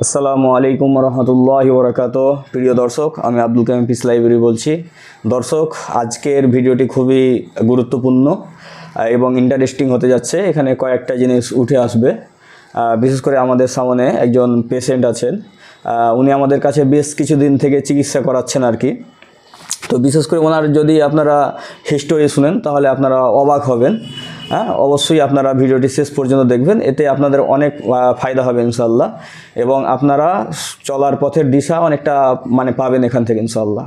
असलामुअलैकुम वरहमतुल्लाहि वबरकातुह। प्रिय दर्शक, आमी आब्दुल कायम पीस लाइब्रेरी बोलছি। दर्शक, आजकेर भिडियोटी खुबই গুরুত্বপূর্ণ এবং ইন্টারেস্টিং হতে যাচ্ছে। এখানে কয়েকটা জিনিস উঠে আসবে। বিশেষ করে আমাদের সামনে একজন পেশেন্ট আছেন, উনি আমাদের কাছে বেশ কিছুদিন থেকে চিকিৎসা করাচ্ছেন আর কি। তো বিশেষ করে ওনার যদি আপনারা হিস্টোরি শুনেন তাহলে আপনারা অবাক হবেন। हाँ, अवश्य अपनारा भिडियो शेष पर्यन्त देखें, ये अपन अनेक फायदा है इनशाल्लाह। और अपनारा चलार पथे दिशा अनेकटा माने पाबेन एखान थेके इनशाल्लाह।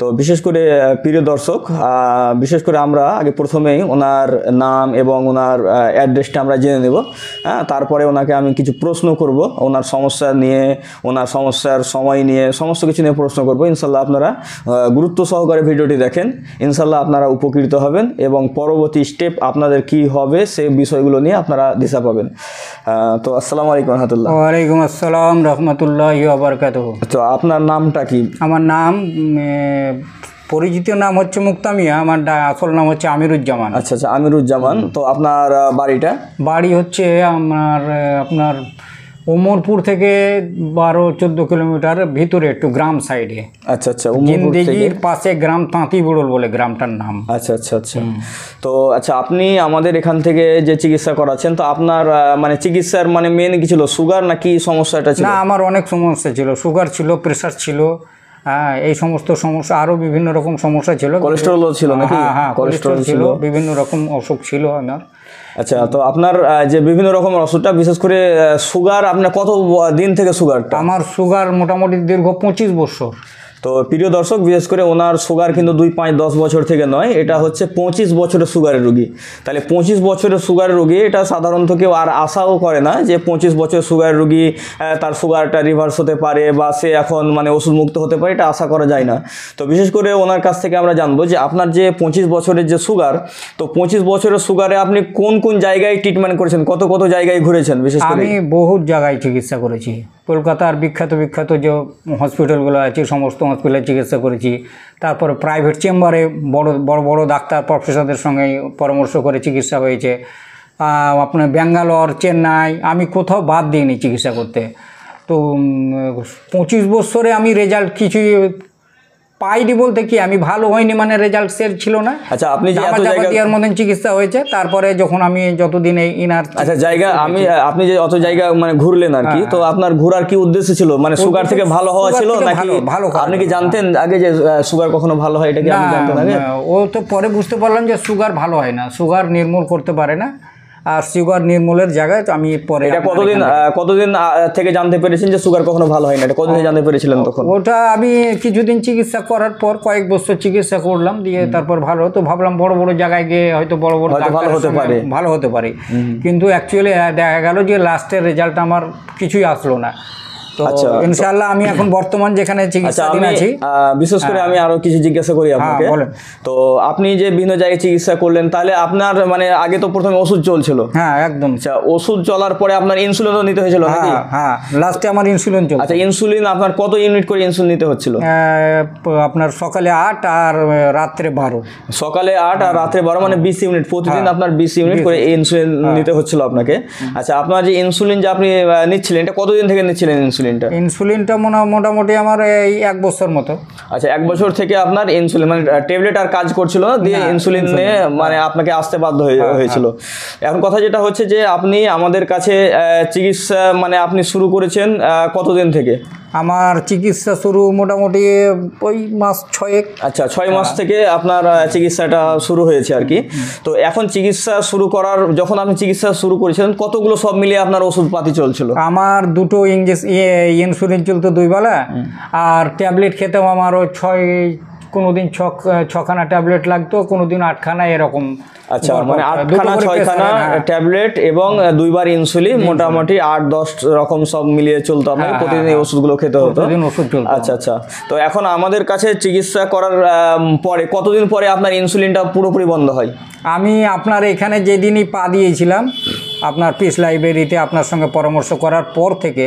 तो विशेषकर प्रिय दर्शक, विशेषकर आमरा आगे प्रथमेई ओनार नाम एवं ओनार एड्रेसटा आमरा जेने नेब। हाँ, तारपरे ओनाके आमी किछु प्रश्न करब, ओनार समस्या निये, ओनार समस्यार समय निये, समस्त किछु निये प्रश्न करब। इनशाल्लाह आपनारा गुरुत्व सहकारे भिडियोटी देखें, इनशाल्लाह आपनारा उपकृत हबेन एवं परवर्ती स्टेप आपनादेर কি হবে সেই বিষয়গুলো নিয়ে আপনারা দিশা পাবেন। তো আসসালামু আলাইকুম রাহমাতুল্লাহ। ওয়া আলাইকুম আসসালাম রাহমাতুল্লাহি ওয়া বারাকাতুহু। তো আপনার নামটা কি? আমার নাম, পরিচিত নাম হচ্ছে মুক্তামিয়া, আমার আসল নাম হচ্ছে আমিরুজ্জামান। আচ্ছা আচ্ছা, আমিরুজ্জামান। তো আপনার বাড়িটা? বাড়ি হচ্ছে আমার আপনার उमरपुर থেকে 12-14 কিলোমিটার ভিতরে একটু গ্রাম সাইডে। আচ্ছা আচ্ছা, জিন্দেগীর পাশে গ্রাম, তাঁতিবড়ল বলে গ্রামটার নাম। আচ্ছা আচ্ছা আচ্ছা। তো আচ্ছা, আপনি আমাদের এখান থেকে যে চিকিৎসা করাচ্ছেন, তো আপনার মানে চিকিৎসার মানে মেন কি ছিল, সুগার নাকি সমস্যাটা ছিল? না, আমার অনেক সমস্যা ছিল, সুগার ছিল, প্রেসার ছিল, হ্যাঁ এই সমস্ত সমস্যা, আরও বিভিন্ন রকম সমস্যা ছিল, কোলেস্টেরল ছিল নাকি? হ্যাঁ হ্যাঁ, কোলেস্টেরল ছিল, বিভিন্ন রকম অসুখ ছিল আমার। আচ্ছা, তো আপনার যে বিভিন্ন রকম অসুখটা, বিশেষ করে সুগার, আপনার কত দিন থেকে সুগারটা? আমার সুগার মোটামুটি দীর্ঘ 25 বছর। তো প্রিয় দর্শক, বিশেষ করে ওনার সুগার কিন্তু 2-5-10 বছর থেকে নয়, এটা হচ্ছে 25 বছরের সুগারের রোগী। তাহলে 25 বছরের সুগারের রোগী, এটা সাধারণত কেউ আর আশাও করে না যে 25 বছরের সুগারের রোগী তার সুগারটা রিভার্স হতে পারে বা সে এখন মানে ওষুধ মুক্ত হতে পারে, এটা আশা করা যায় না। তো বিশেষ করে ওনার কাছ থেকে আমরা জানবো যে আপনার যে 25 বছরের যে সুগার, তো 25 বছরের সুগারে আপনি কোন কোন জায়গায় ট্রিটমেন্ট করেছেন, কত কত জায়গায় ঘুরেছেন? বিশেষ করে আমি বহু জায়গায় চিকিৎসা করেছি, কলকাতার বিখ্যাত বিখ্যাত যে হসপিটালগুলো আছে সমস্ত হসপিটালে চিকিৎসা করেছি। তারপরে প্রাইভেট চেম্বারে বড় বড় বড় ডাক্তার প্রফেসরদের সঙ্গে পরামর্শ করে চিকিৎসা হয়েছে, আপনার ব্যাঙ্গালোর, চেন্নাই, আমি কোথাও বাদ দিইনি চিকিৎসা করতে। তো 25 বছরে আমি রেজাল্ট কিছুই পাইনি, বলতে কি আমি ভালো হয়নি, মানে রেজাল্ট সেল ছিল না। আচ্ছা, আপনি যে এত জায়গার মধ্যে চিকিৎসা হয়েছে, তারপরে যখন আমি যতদিন এই ইনার আচ্ছা জায়গা আমি আপনি যে অত জায়গা মানে ঘুরলেন আর কি, তো আপনার ঘোরার কি উদ্দেশ্য ছিল, মানে সুগার থেকে ভালো হওয়া ছিল নাকি? ভালো, আপনি কি জানতেন আগে যে সুগার কখনো ভালো হয়, এটা কি আপনি জানতেন আগে? ও তো পরে বুঝতে পারলাম যে সুগার ভালো হয় না, সুগার নির্মূল করতে পারে না। আর সুগার নির্মূলের জায়গায় আমি পরে এটা কতদিন থেকে জানতে পেরেছেন যে সুগার কখনো ভালো হয় না, এটা কতদিন জানতে পেরেছিলেন তখন? ওটা আমি কিছুদিন চিকিৎসা করার পর কয়েক বছর চিকিৎসা করলাম, দিয়ে তারপর ভালো। তো ভাবলাম বড় বড় জায়গায় গিয়ে হয়তো বড় বড় ভালো হতে পারে, ভালো হতে পারে, কিন্তু অ্যাকচুয়ালি দেখা গেল যে লাস্টের রেজাল্ট আমার কিছুই আসলো না। তো ইনশাআল্লাহ আমি এখন বর্তমান যেখানে চিকিৎসাধীন আছি। বিশেষ করে আমি আরো কিছু জিজ্ঞাসা করি আপনাকে। তো আপনি যে বিভিন্ন জায়গায় চিকিৎসা করলেন, তাহলে আপনার মানে আগে তো প্রথমে ওষুধ চলছিল? হ্যাঁ একদম। আচ্ছা, ওষুধ চলার পরে আপনার ইনসুলিনও নিতে হয়েছিল নাকি? হ্যাঁ, লাস্টে আমার ইনসুলিন চলছিল। আচ্ছা, ইনসুলিন আপনার কত ইউনিট করে ইনসুলিন নিতে হচ্ছিল? আপনার সকালে 8 আর রাতে 12। সকালে 8 আর রাতে 12, মানে 20 ইউনিট প্রতিদিন আপনার 20 ইউনিট করে ইনসুলিন নিতে হচ্ছিল আপনাকে। আচ্ছা, আপনার যে ইনসুলিন যে আপনি নিচ্ছিলেন, এটা কতদিন থেকে নিচ্ছিলেন ইনসুলিনটা? মোটামুটি আমার এই 1 বছর মতো। আচ্ছা, 1 বছর থেকে আপনার ইনসুলিন মানে ট্যাবলেট আর কাজ করছিল না, দিয়ে ইনসুলিন নিয়ে মানে আপনাকে আসতে বাধ্য হয়েছিল। এখন কথা যেটা হচ্ছে যে আপনি আমাদের কাছে চিকিৎসা মানে আপনি শুরু করেছেন কতদিন থেকে? আমার চিকিৎসা শুরু মোটামুটি ওই মাস 6-1। আচ্ছা, 6 মাস থেকে আপনার চিকিৎসাটা শুরু হয়েছে আর কি। তো এখন চিকিৎসা শুরু করার, যখন আপনি চিকিৎসা শুরু করেছিলেন, কতগুলো সব মিলিয়ে আপনার ওষুধপাতি চলছিল? আমার 2টো ইনসুলিন চলতো 2 বেলা, আর ট্যাবলেট খেতাম আমারও 6 কোনোদিন 6 খানা ট্যাবলেট লাগতো, কোনোদিন 8 খানা এরকম। আচ্ছা, মানে 8 খানা 6 খানা ট্যাবলেট এবং 2 বার ইনসুলিন, মোটামুটি 8-10 রকম সব মিলিয়ে চলতো আপনাকে, প্রতিদিন এই ওষুধগুলো খেতে হতো, প্রতিদিন ওষুধ চলতো। আচ্ছা আচ্ছা। তো এখন আমাদের কাছে চিকিৎসা করার পরে কতদিন পরে আপনার ইনসুলিনটা পুরোপুরি বন্ধ হয়? আমি আপনার এখানে যেদিনই পা দিয়েছিলাম আপনার পিস লাইব্রেরিতে, আপনার সঙ্গে পরামর্শ করার পর থেকে,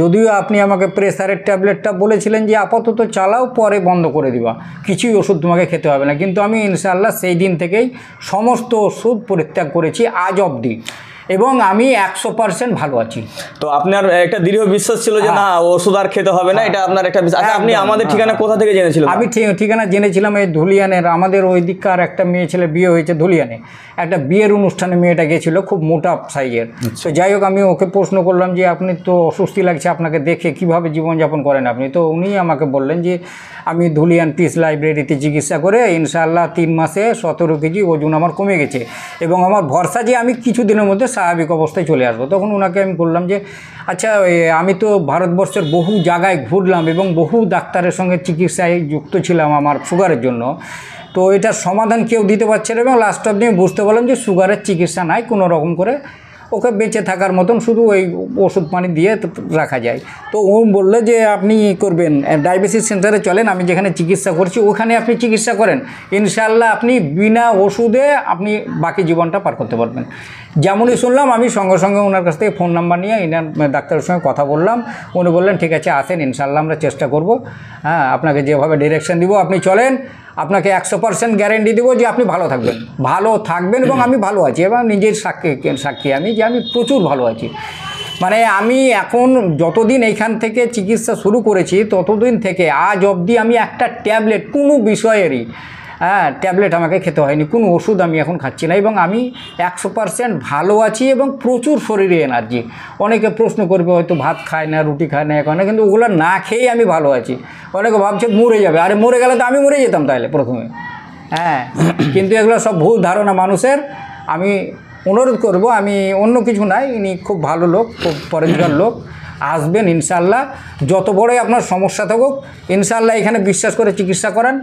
যদিও আপনি আমাকে প্রেসারের ট্যাবলেটটা বলেছিলেন যে আপাতত চালাও, পরে বন্ধ করে দিবা, কিছুই ওষুধ তোমাকে খেতে হবে না, কিন্তু আমি ইনশাআল্লাহ সেই দিন থেকেই সমস্ত ওষুধ পরিত্যাগ করেছি আজ অবধি। एवं आमी 100% भालो आछि। तो आपनार एकटा दृढ़ विश्वास छिलो जे ना ओषुध आर खेते होबे ना, এটা আপনার একটা বিষয়। আচ্ছা আপনি আমাদের ঠিকানা কোথা থেকে জেনেছিলেন? আমি ঠিকানা জেনেছিলাম এই ধুলিয়ানের, আমাদের ওই দিককার একটা মেয়ে ছেলে বিয়ে হয়েছে ধুলিয়ানে, একটা বিয়ের অনুষ্ঠানে মেয়েটা গিয়েছিল, খুব মোটা সাইজের। তো যাই হোক আমি ওকে প্রশ্ন করলাম যে আপনি তো অসুস্থি লাগছে আপনাকে দেখে, কিভাবে জীবনযাপন করেন আপনি? তো উনি আমাকে বললেন যে আমি ধুলিয়ান পিস লাইব্রেরিতে চিকিৎসা করে ইনশাআল্লাহ 3 মাসে 17 কেজি ওজন আমার কমে গেছে এবং আমার ভরসা যে আমি কিছুদিনের মধ্যে স্বাভাবিক অবস্থায় চলে আসবো। তখন ওনাকে আমি বললাম যে আচ্ছা আমি তো ভারতবর্ষের বহু জায়গায় ঘুরলাম এবং বহু ডাক্তারের সঙ্গে চিকিৎসায় যুক্ত ছিলাম আমার সুগারের জন্য, তো এটার সমাধান কেউ দিতে পারছে না এবং লাস্ট অবধি বুঝতে পারলাম যে সুগারের চিকিৎসা নাই, কোনো রকম করে ওকে বেঁচে থাকার মতন শুধু ওই ওষুধ পানি দিয়ে রাখা যায়। তো ও বললে যে আপনি করবেন ডায়াবেটিস সেন্টারে চলেন, আমি যেখানে চিকিৎসা করছি ওখানে আপনি চিকিৎসা করেন, ইনশাআল্লাহ আপনি বিনা ওষুধে আপনি বাকি জীবনটা পার করতে পারবেন। যেমনই শুনলাম আমি সঙ্গে সঙ্গে ওনার কাছ থেকে ফোন নাম্বার নিয়ে ইনার ডাক্তারের সঙ্গে কথা বললাম, উনি বললেন ঠিক আছে আসেন ইনশাআল্লাহ আমরা চেষ্টা করব, হ্যাঁ আপনাকে যেভাবে ডিরেকশন দিব আপনি চলেন, আপনাকে 100% গ্যারেন্টি দেবো যে আপনি ভালো থাকবেন এবং আমি ভালো আছি এবং নিজের সাক্ষী আমি যে আমি প্রচুর ভালো আছি। মানে আমি এখন যতদিন এইখান থেকে চিকিৎসা শুরু করেছি ততদিন থেকে আজ অবধি আমি একটা ট্যাবলেট কোনো বিষয়েরই, হ্যাঁ ট্যাবলেট আমাকে খেতে হয়নি, কোনো ওষুধ আমি এখন খাচ্ছি না এবং আমি 100% ভালো আছি এবং প্রচুর শরীরে এনার্জি। অনেকে প্রশ্ন করবে হয়তো ভাত খায় না রুটি খায় না এখন, কিন্তু ওগুলো না খেয়ে আমি ভালো আছি। অনেকে ভাবছে মরে যাবে, আরে মরে গেলে তো আমি মরে যেতাম তাহলে প্রথমে, হ্যাঁ কিন্তু এগুলো সব ভুল ধারণা মানুষের। আমি অনুরোধ করব, আমি অন্য কিছু নাই, ইনি খুব ভালো লোক, খুব পরিষ্কার লোক, আসবেন ইনশাআল্লাহ যত বড়ই আপনার সমস্যা থাকুক ইনশাআল্লাহ এখানে বিশ্বাস করে চিকিৎসা করেন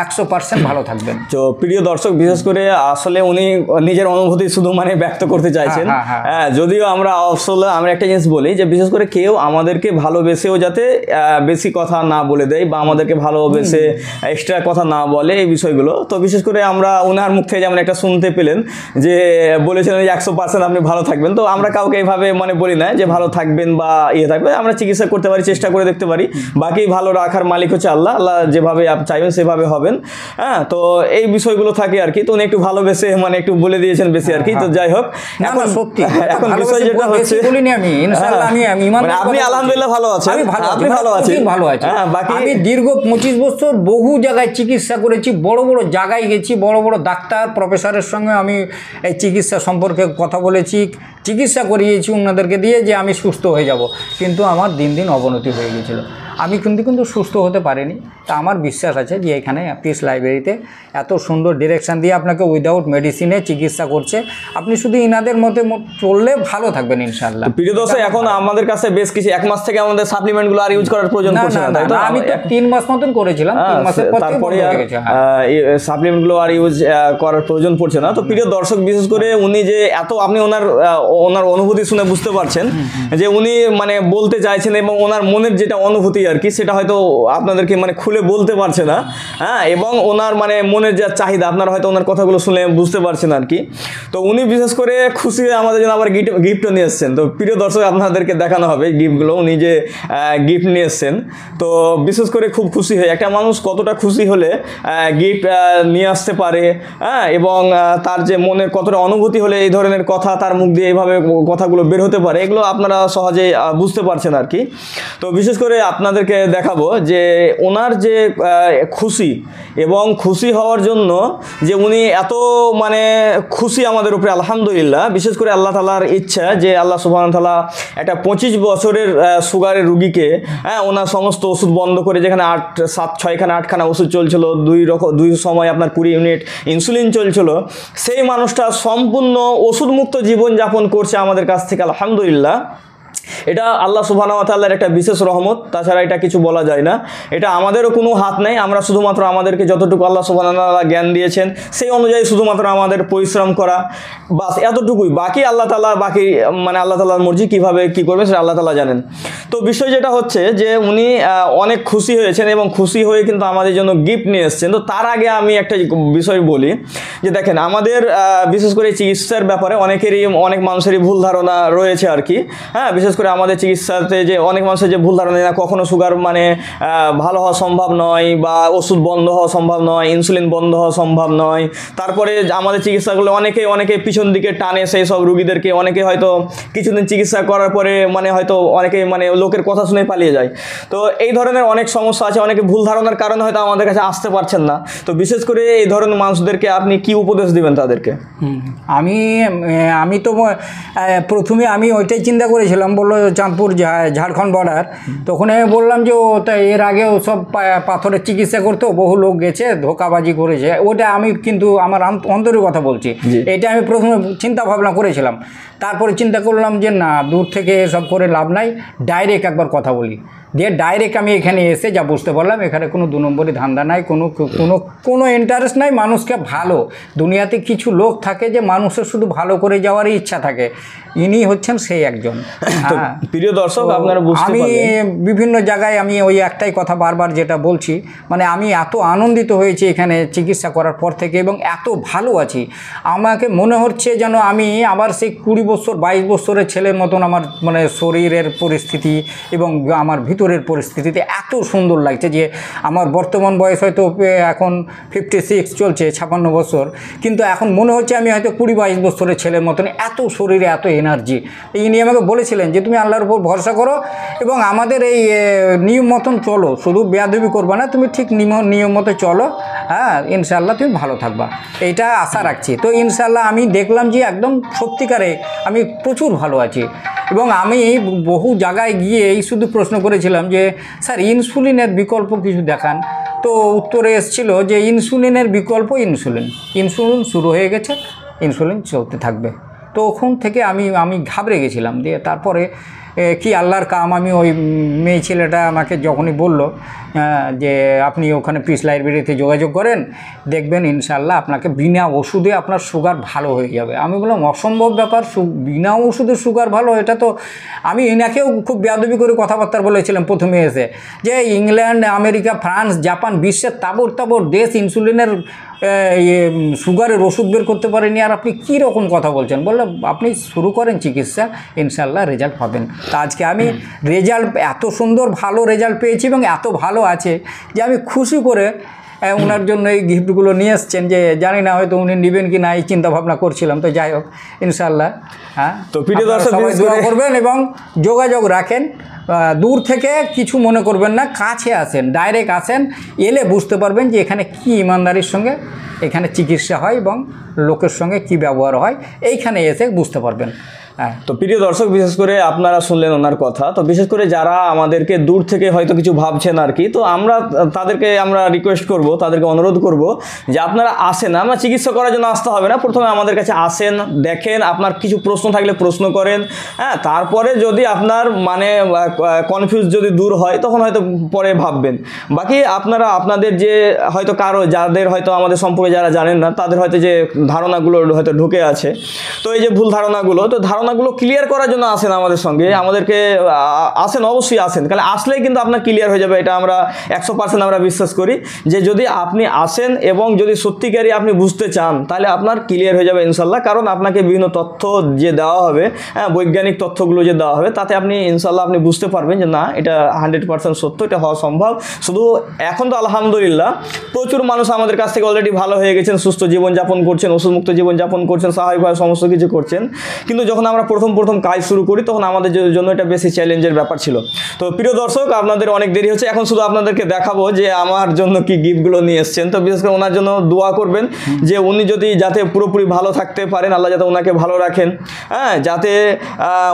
100% ভালো থাকবেন। তো প্রিয় দর্শক বিশেষ করে আসলে উনি নিজের অনুভূতি শুধু মানে ব্যক্ত করতে চাইছেন, হ্যাঁ যদিও আমরা আসলে আমরা একটা জিনিস বলি যে বিশেষ করে কেউ আমাদেরকে ভালোবেসেও যাতে বেশি কথা না বলে দেয় বা আমাদেরকে ভালোবেসে এক্সট্রা কথা না বলে এই বিষয়গুলো। তো বিশেষ করে আমরা ওনার মুখ থেকে যেমন একটা শুনতে পেলেন যে বলেছিলেন যে 100% আপনি ভালো থাকবেন। তো আমরা কাউকে এইভাবে মানে বলি না যে ভালো থাকবেন বা থাকবে, আমরা চিকিৎসা করতে পারি, চেষ্টা করে দেখতে পারি, বাকি ভালো রাখার মালিক হচ্ছে আল্লাহ, আল্লাহ যেভাবে আপনি চাইবেন সেভাবে হবেন। হ্যাঁ তো এই বিষয়গুলো থাকে আর কি। তো উনি একটু ভালোবেসে মানে একটু বলে দিয়েছেন বেশি আর কি। তো যাই হোক এখন সত্যি এখন বিষয় যেটা হচ্ছে বলিনি আমি ইনশাআল্লাহ আমি মানে আপনি আলহামদুলিল্লাহ ভালো আছেন, আপনি ভালো আছেন, ভালো আছেন। হ্যাঁ বাকি আমি দীর্ঘ 25 বছর বহু জায়গায় চিকিৎসা করেছি, বড় বড় জায়গায় গেছি, বড় বড় ডাক্তার প্রফেসরের সঙ্গে আমি এই চিকিৎসা সম্পর্কে কথা বলেছি, চিকিৎসা করিয়েছি ওনাদেরকে দিয়ে যে আমি সুস্থ হয়ে যাব, কিন্তু আমার দিন দিন অবনতি হয়ে গিয়েছিল, আমি কিন্তু সুস্থ হতে পারিনি। তা আমার বিশ্বাস আছে যে এখানে পিস লাইব্রেরিতে এত সুন্দর ডিরেকশান দিয়ে আপনাকে উইদাউট মেডিসিনে চিকিৎসা করছে, আপনি শুধু ইনাদের মতে চললে ভালো থাকবেন ইনশাআল্লাহ। প্রিয় দর্শক এখন আমাদের কাছে বেশ কিছু 1 মাস থেকে আমাদের সাপ্লিমেন্টগুলো আর ইউজ করার প্রয়োজন পড়ছে না, তাই তো আমি তো 3 মাস মতন করেছিলাম, 3 মাসের পর তারপরে সাপ্লিমেন্টগুলো আর ইউজ করার প্রয়োজন পড়ছে না। তো প্রিয় দর্শক বিশেষ করে উনি যে এত আপনি ওনার অনুভূতি শুনে বুঝতে পারছেন যে উনি মানে বলতে চাইছেন এবং ওনার মনের যেটা অনুভূতি আর কি সেটা হয়তো আপনাদেরকে মানে খুলে বলতে পারছে না, হ্যাঁ এবং ওনার মানে মনের যা চাহিদা আপনারা হয়তো ওনার কথাগুলো শুনে বুঝতে পারছেন আর কি। তো উনি বিশেষ করে খুশি হয়ে আমাদের জন্য আবার গিফটও নিয়ে এসছেন। তো প্রিয় দর্শক আপনাদেরকে দেখানো হবে গিফটগুলো, উনি যে গিফট নিয়ে এসছেন তো বিশেষ করে খুব খুশি হয়ে একটা মানুষ কতটা খুশি হলে গিফট নিয়ে আসতে পারে, হ্যাঁ এবং তার যে মনের কতটা অনুভূতি হলে এই ধরনের কথা তার মুখ দিয়ে এইভাবে কথাগুলো বের হতে পারে, এগুলো আপনারা সহজে বুঝতে পারছেন আর কি। তো বিশেষ করে আপনাদেরকে দেখাবো যে ওনার যে খুশি এবং খুশি হওয়ার জন্য যে উনি এত মানে খুশি আমাদের উপরে আলহামদুলিল্লাহ, বিশেষ করে আল্লাহ তাআলার ইচ্ছা যে আল্লাহ সুবহানাহু তাআলা একটা 25 বছরের সুগারের রুগীকে, হ্যাঁ ওনার সমস্ত ওষুধ বন্ধ করে, যেখানে 8-7-6 খানা ওষুধ চলছিল, 2 সময় আপনার 20 ইউনিট ইনসুলিন চলছিল, সেই মানুষটা সম্পূর্ণ ওষুধমুক্ত জীবনযাপন করছে আমাদের কাছ থেকে আলহামদুলিল্লাহ। এটা আল্লাহ সুবহানাহু ওয়া তাআলার একটা বিশেষ রহমত, তাছাড়া এটা কিছু বলা যায় না, এটা আমাদেরও কোনো হাত নেই, আমরা শুধুমাত্র আমাদেরকে যতটুকু আল্লাহ সুবহানাহু ওয়া তাআলা জ্ঞান দিয়েছেন সেই অনুযায়ী শুধুমাত্র আমাদের পরিশ্রম করা, বাস এতটুকুই। বাকি আল্লাহ তাআলা বাকি মানে আল্লাহ তাআলার মর্জি, কীভাবে কী করবেন সেটা আল্লাহ তাআলা জানেন। তো বিষয় যেটা হচ্ছে যে উনি অনেক খুশি হয়েছেন এবং খুশি হয়ে কিন্তু আমাদের জন্য গিফট নিয়ে এসেছেন। তো তার আগে আমি একটা বিষয় বলি যে দেখেন আমাদের বিশেষ করে চিকিৎসার ব্যাপারে অনেকেরই অনেক মানুষেরই ভুল ধারণা রয়েছে আর কি, হ্যাঁ বিশেষ করে আমাদের চিকিৎসাতে যে অনেক মানুষের যে ভুল ধারণা না কখনো সুগার মানে ভালো হওয়া সম্ভব নয় বা ওষুধ বন্ধ হওয়া সম্ভব নয় ইনসুলিন বন্ধ হওয়া সম্ভব নয় তারপরে আমাদের চিকিৎসাগুলো অনেকেই পিছন দিকে টানে সেই সব রোগীদেরকে অনেকেই হয়তো কিছুদিন চিকিৎসা করার পরে মানে হয়তো অনেকেই মানে লোকের কথা শুনে পালিয়ে যায় তো এই ধরনের অনেক সমস্যা আছে অনেকে ভুল ধারণার কারণে হয়তো আমাদের কাছে আসতে পারছেন না তো বিশেষ করে এই ধরনের মানুষদেরকে আপনি কি উপদেশ দিবেন তাদেরকে আমি তো প্রথমে আমি ওইটাই চিন্তা করেছিলাম বললো চাঁদপুর ঝাড়খণ্ড বর্ডার তখন আমি বললাম যে ও তা এর আগে ও সব পাথরের চিকিৎসা করতো বহু লোক গেছে ধোকাবাজি করেছে ওটা আমি কিন্তু আমার অন্তরের কথা বলছি এটা আমি প্রথমে চিন্তা ভাবনা করেছিলাম তারপরে চিন্তা করলাম যে না দূর থেকে সব করে লাভ নাই ডাইরেক্ট একবার কথা বলি দিয়ে ডাইরেক্ট আমি এখানে এসে যা বুঝতে পারলাম এখানে কোনো দু নম্বরই ধান্দা নাই কোনো কোনো কোনো ইন্টারেস্ট নাই মানুষকে ভালো দুনিয়াতে কিছু লোক থাকে যে মানুষের শুধু ভালো করে যাওয়ারই ইচ্ছা থাকে ইনি হচ্ছেন সেই একজন প্রিয় দর্শক আপনারা বুঝতে পারলেন আমি বিভিন্ন জায়গায় আমি ওই একটাই কথা বারবার যেটা বলছি মানে আমি এত আনন্দিত হয়েছি এখানে চিকিৎসা করার পর থেকে এবং এত ভালো আছি আমাকে মনে হচ্ছে যেন আমি আবার সেই 20 বছর 22 বছরের ছেলের মতন আমার মানে শরীরের পরিস্থিতি এবং আমার ভিতরের পরিস্থিতিতে এত সুন্দর লাগছে যে আমার বর্তমান বয়স হয়তো এখন 56 চলছে 56 বছর কিন্তু এখন মনে হচ্ছে আমি হয়তো 20-22 বছরের ছেলের মতন এত শরীরে এত এনার্জি ইনি আমাকে বলেছিলেন যে তুমি আল্লাহর উপর ভরসা করো এবং আমাদের এই নিয়ম মতন চলো শুধু বেয়াদবি করবা না তুমি ঠিক নিয়ম মতো চলো হ্যাঁ ইনশাআল্লাহ তুমি ভালো থাকবা এইটা আশা রাখছি তো ইনশাআল্লাহ আমি দেখলাম যে একদম সত্যিকারে আমি প্রচুর ভালো আছি এবং আমি বহু জায়গায় গিয়ে এই শুধু প্রশ্ন করেছিলাম যে স্যার ইনসুলিনের বিকল্প কিছু দেখান তো উত্তরে এসেছিল যে ইনসুলিনের বিকল্প ইনসুলিন শুরু হয়ে গেছে ইনসুলিন চলতে থাকবে তো ওখান থেকে আমি ঘাবড়ে গেছিলাম দিয়ে তারপরে কি আল্লাহর কাম আমি ওই মেয়ে ছেলেটা আমাকে যখনই বলল যে আপনি ওখানে পিস লাইব্রেরিতে যোগাযোগ করেন দেখবেন ইনশাআল্লাহ আপনাকে বিনা ওষুধে আপনার সুগার ভালো হয়ে যাবে আমি বললাম অসম্ভব ব্যাপার বিনা ওষুধে সুগার ভালো এটা তো আমি এনাকেও খুব বেয়াদবি করে কথাবার্তা বলেছিলাম প্রথমে এসে যে ইংল্যান্ড আমেরিকা ফ্রান্স জাপান বিশ্বের তাবড় তাবড় দেশ ইনসুলিনের সুগারের ওষুধ বের করতে পারেনি আর আপনি কী রকম কথা বলছেন বললাম আপনি শুরু করেন চিকিৎসা ইনশাআল্লাহ রেজাল্ট পাবেন তা আজকে আমি রেজাল্ট এত সুন্দর ভালো রেজাল্ট পেয়েছি এবং এত ভালো আছে যে আমি খুশি করে ওনার জন্য এই গিফটগুলো নিয়ে এসছেন যে জানি না হয়তো উনি নেবেন কি না এই চিন্তাভাবনা করছিলাম তো যাই হোক ইনশাআল্লাহ হ্যাঁ তো প্রিয় দর্শক সবাই দোয়া করবেন এবং যোগাযোগ রাখেন দূর থেকে কিছু মনে করবেন না কাছে আসেন ডাইরেক্ট আসেন এলে বুঝতে পারবেন যে এখানে কী ইমানদারির সঙ্গে এখানে চিকিৎসা হয় এবং লোকের সঙ্গে কি ব্যবহার হয় এইখানে এসে বুঝতে পারবেন তো প্রিয় দর্শক বিশেষ করে আপনারা শুনলেন ওনার কথা তো বিশেষ করে যারা আমাদেরকে দূর থেকে হয়তো কিছু ভাবছেন আর কি তো আমরা রিকোয়েস্ট করব তাদেরকে অনুরোধ করব যে আপনারা আসেন আমরা চিকিৎসা করার জন্য আসতে হবে না প্রথমে আমাদের কাছে আসেন দেখেন আপনার কিছু প্রশ্ন থাকলে প্রশ্ন করেন হ্যাঁ তারপরে যদি আপনার মানে কনফিউজ যদি দূর হয় তখন হয়তো পরে ভাববেন বাকি আপনারা আপনাদের যে হয়তো যাদের হয়তো আমাদের সম্পর্কে যারা জানেন না তাদের হয়তো যে ধারণাগুলো হয়তো ঢুকে আছে তো এই যে ভুল ধারণাগুলো তো ধারণাগুলো ক্লিয়ার করার জন্য আসেন আমাদের সঙ্গে আমাদেরকে আসেন অবশ্যই আসেন কারণ আসলেই কিন্তু আপনার ক্লিয়ার হয়ে যাবে এটা আমরা 100% আমরা বিশ্বাস করি যে যদি আপনি আসেন এবং যদি সত্যিকারই আপনি বুঝতে চান তাহলে আপনার ক্লিয়ার হয়ে যাবে ইনশাল্লাহ কারণ আপনাকে বিভিন্ন তথ্য যে দেওয়া হবে বৈজ্ঞানিক তথ্যগুলো যে দেওয়া হবে তাতে আপনি ইনশাল্লাহ আপনি বুঝতে পারবেন যে না এটা 100% সত্য এটা হওয়া সম্ভব শুধু এখন তো আলহামদুলিল্লাহ প্রচুর মানুষ আমাদের কাছ থেকে অলরেডি ভালো হয়ে গেছেন সুস্থ জীবনযাপন করছেন ওষুধমুক্ত জীবনযাপন করছেন স্বাভাবিকভাবে সমস্ত কিছু করছেন কিন্তু যখন আমরা প্রথম কাজ শুরু করি তখন আমাদের জন্য এটা বেশি চ্যালেঞ্জের ব্যাপার ছিল তো প্রিয় দর্শক আপনাদের অনেক দেরি হচ্ছে এখন শুধু আপনাদেরকে দেখাবো যে আমার জন্য কি গিফটগুলো নিয়ে এসছেন তো বিশেষ করে ওনার জন্য দোয়া করবেন যে উনি যাতে পুরোপুরি ভালো থাকতে পারেন আল্লাহ যাতে ওনাকে ভালো রাখেন হ্যাঁ যাতে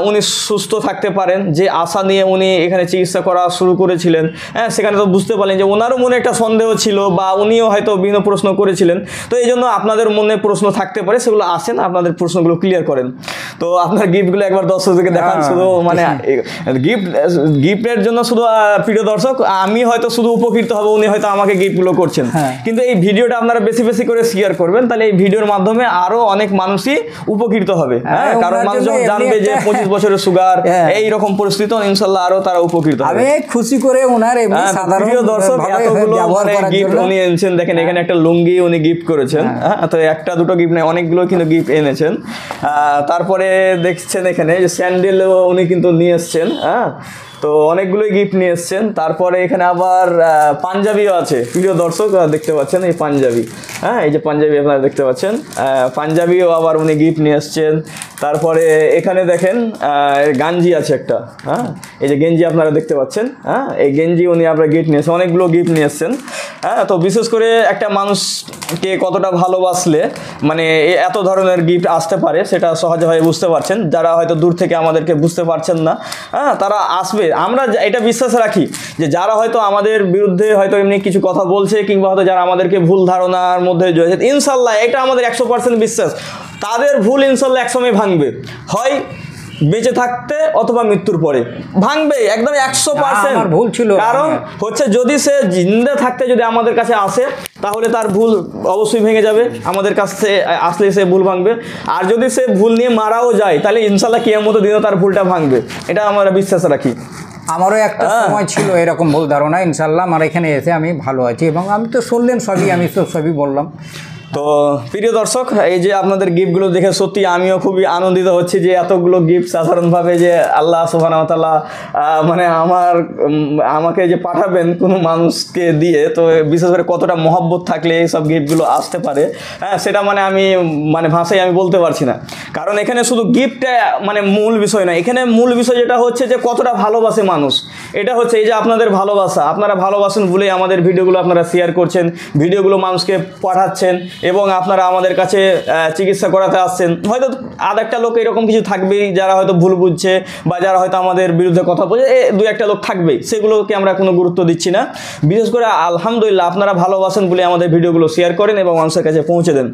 উনি সুস্থ থাকতে পারেন যে আশা নিয়ে উনি এখানে চিকিৎসা করা শুরু করেছিলেন হ্যাঁ সেখানে তো বুঝতে পারলেন যে ওনারও মনে একটা সন্দেহ ছিল বা উনিও হয়তো বিভিন্ন প্রশ্ন করেছিলেন তো এই জন্য আপনাদের মনে প্রশ্ন থাকতে পারে সেগুলো আসেন আপনাদের প্রশ্নগুলো ক্লিয়ার করেন তো আপনার গিফটগুলো একবার দর্শকদেরকে দেখান শুধু মানে গিফটের জন্য শুধু প্রিয় দর্শক আমি হয়তো শুধু উপকৃত হব উনি হয়তো আমাকে গিফটগুলো করছেন কিন্তু এই ভিডিওটা আপনারা বেশি করে শেয়ার করবেন তাহলে এই ভিডিওর মাধ্যমে আরো অনেক মানুষই উপকৃত হবে হ্যাঁ কারণ মানুষ যখন জানবে যে 25 বছরের সুগার এই রকম পরিস্থিতি ইনশাআল্লাহ আরো তারা উপকৃত হবে আমি খুশি করে ওনার এমনি সাধারণ প্রিয় দর্শক এতগুলো গিফট উনি এনেছেন দেখেন এখানে একটা লুঙ্গি উনি গিফট করেছেন হ্যাঁ তো একটা দুটো গিফট না অনেকগুলো কিন্তু গিফট এনেছেন তারপরে দেখছেন এখানে যে স্যান্ডেল উনি কিন্তু নিয়ে আসছেন। হ্যাঁ, তো অনেকগুলো গিফট নিয়ে আসছেন। তারপরে এখানে আবার পাঞ্জাবিও আছে, প্রিয় দর্শক দেখতে পাচ্ছেন এই পাঞ্জাবি। হ্যাঁ, এই যে পাঞ্জাবি আপনারা দেখতে পাচ্ছেন, পাঞ্জাবিও আবার উনি গিফট নিয়ে আসছেন। তারপরে এখানে দেখেন গাঞ্জি আছে একটা। হ্যাঁ, এই যে গেঞ্জি আপনারা দেখতে পাচ্ছেন। হ্যাঁ, এই গেঞ্জি উনি আপনারা গিফট নিয়ে আসছেন, অনেকগুলো গিফট নিয়ে আসছেন। হ্যাঁ, তো বিশেষ করে একটা মানুষকে কতটা ভালোবাসলে মানে এত ধরনের গিফট আসতে পারে সেটা সহজভাবে বুঝতে পারছেন। যারা হয়তো দূর থেকে আমাদেরকে বুঝতে পারছেন না, হ্যাঁ, তারা আসবে। আমরা এটা বিশ্বাস রাখি যে যারা হয়তো আমাদের বিরুদ্ধে হয়তো এমনি কিছু কথা বলছে কিংবা হয়তো যারা আমাদেরকে ভুল ধারণার মধ্যে জড়িয়েছে, ইনশাল্লাহ এটা আমাদের 100% বিশ্বাস, তাদের ভুল ইনশাল্লাহ একসময় ভাঙবে, হয় বেঁচে থাকতে অথবা মৃত্যুর পরে ভাঙবে একদম 100%। ভুল ছিল, কারণ হচ্ছে যদি সে জিন্দা থাকতে যদি আমাদের কাছে আসে তাহলে তার ভুল অবশ্যই ভেঙে যাবে, আমাদের কাছে আসলে সে ভুল ভাঙবে। আর যদি সে ভুল নিয়ে মারাও যায় তাহলে ইনশাল্লাহ কিয়ামতের দিনও তার ভুলটা ভাঙবে, এটা আমরা বিশ্বাস রাখি। আমারও একটা সময় ছিল এরকম ভুল ধারণা, ইনশাল্লাহ আমার এখানে এসে আমি ভালো আছি এবং আমি তো শুনলেন সবই, আমি তো সবই বললাম। তো প্রিয় দর্শক, এই যে আপনাদের গিফটগুলো দেখে সত্যি আমিও খুবই আনন্দিত হচ্ছি যে এতগুলো গিফট সাধারণভাবে যে আল্লাহ সুবহানাহু ওয়া তাআলা মানে আমাকে যে পাঠাবেন কোনো মানুষকে দিয়ে, তো বিশেষ করে কতটা মহব্বত থাকলে এইসব গিফটগুলো আসতে পারে। হ্যাঁ, সেটা মানে আমি ভাষায় আমি বলতে পারছি না, কারণ এখানে শুধু গিফটটা মানে মূল বিষয় না, এখানে মূল বিষয় যেটা হচ্ছে যে কতটা ভালোবাসে মানুষ। এটা হচ্ছে এই যে আপনাদের ভালোবাসা, আপনারা ভালোবাসেন বলেই আমাদের ভিডিওগুলো আপনারা শেয়ার করছেন, ভিডিওগুলো মানুষকে পাঠাচ্ছেন এবং আপনারা আমাদের কাছে চিকিৎসা করাতে আসছেন। হয়তো আধ একটা লোক এরকম কিছু থাকবেই যারা হয়তো ভুল বুঝছে বা যারা হয়তো আমাদের বিরুদ্ধে কথা বলছে, দুই একটা লোক থাকবেই, সেগুলোকে আমরা কোনো গুরুত্ব দিচ্ছি না। বিশেষ করে আলহামদুলিল্লাহ আপনারা ভালোবাসেন বলে আমাদের ভিডিওগুলো শেয়ার করেন এবং মানুষের কাছে পৌঁছে দেন।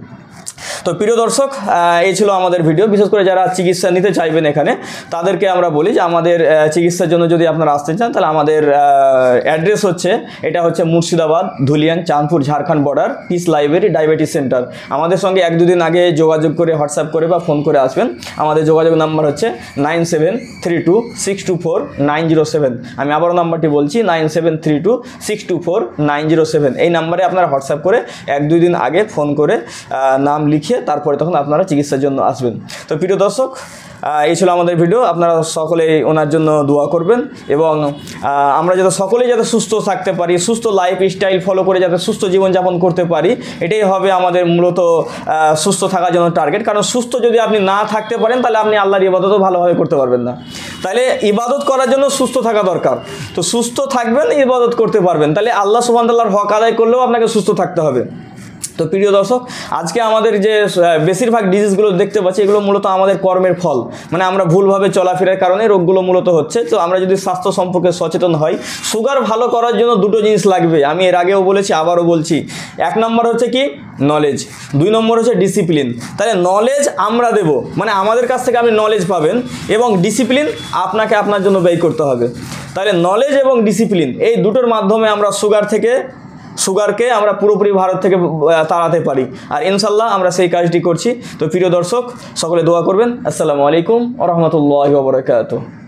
তো প্রিয় দর্শক, এই ছিল আমাদের ভিডিও। বিশেষ করে যারা চিকিৎসা নিতে চাইবেন এখানে তাদেরকে আমরা বলি যে আমাদের চিকিৎসার জন্য যদি আপনারা আসতে চান তাহলে আমাদের অ্যাড্রেস হচ্ছে, এটা হচ্ছে Murshidabad Dhulian Chandpur Jharkhand border, peace library diabetes centre. আমাদের সঙ্গে এক দুদিন আগে যোগাযোগ করে হোয়াটসঅ্যাপ করে বা ফোন করে আসবেন। আমাদের যোগাযোগ নাম্বার হচ্ছে 9732624907। আমি আবারও নাম্বারটি বলছি 9732624907। এই নাম্বারে আপনারা হোয়াটসঅ্যাপ করে এক দুই দিন আগে ফোন করে নাম লিখিয়ে তারপরে তখন আপনারা চিকিৎসার জন্য আসবেন। তো প্রিয় দর্শক, এই ছিল আমাদের ভিডিও। আপনারা সকলেই ওনার জন্য দোয়া করবেন এবং আমরা যাতে সকলেই যাতে সুস্থ থাকতে পারি, সুস্থ লাইফস্টাইল ফলো করে যাতে সুস্থ জীবনযাপন করতে পারি, এটাই হবে আমাদের মূলত সুস্থ থাকার জন্য টার্গেট। কারণ সুস্থ যদি আপনি না থাকতে পারেন তাহলে আপনি আল্লাহর ইবাদতও ভালোভাবে করতে পারবেন না। তাহলে ইবাদত করার জন্য সুস্থ থাকা দরকার, তো সুস্থ থাকবেন, ইবাদত করতে পারবেন, তাহলে আল্লাহ সুবহানাহু ওয়া তাআলার হক আদায় করলেও আপনাকে সুস্থ থাকতে হবে। তো প্রিয় দর্শক, আজকে আমাদের যে বেশিরভাগ ডিজিজগুলো দেখতে পাচ্ছি এগুলো মূলত আমাদের কর্মের ফল, মানে আমরা ভুলভাবে চলাফেরার কারণে রোগগুলো মূলত হচ্ছে। তো আমরা যদি স্বাস্থ্য সম্পর্কে সচেতন হই, সুগার ভালো করার জন্য দুটো জিনিস লাগবে, আমি এর আগেও বলেছি আবারও বলছি। এক নম্বর হচ্ছে কি নলেজ, দুই নম্বর হচ্ছে ডিসিপ্লিন। তাহলে নলেজ আমরা দেব, মানে আমাদের কাছ থেকে আপনি নলেজ পাবেন, এবং ডিসিপ্লিন আপনাকে আপনার জন্য ব্যয় করতে হবে। তাহলে নলেজ এবং ডিসিপ্লিন এই দুটোর মাধ্যমে আমরা সুগারকে আমরা পুরোপুরি ভারত থেকে তাড়াতে পারি, আর ইনশাল্লাহ আমরা সেই কাজটি করছি। তো প্রিয় দর্শক, সকলে দোয়া করবেন। আসসালামু আলাইকুম ওয়া রাহমাতুল্লাহি ওয়া বারাকাতুহু।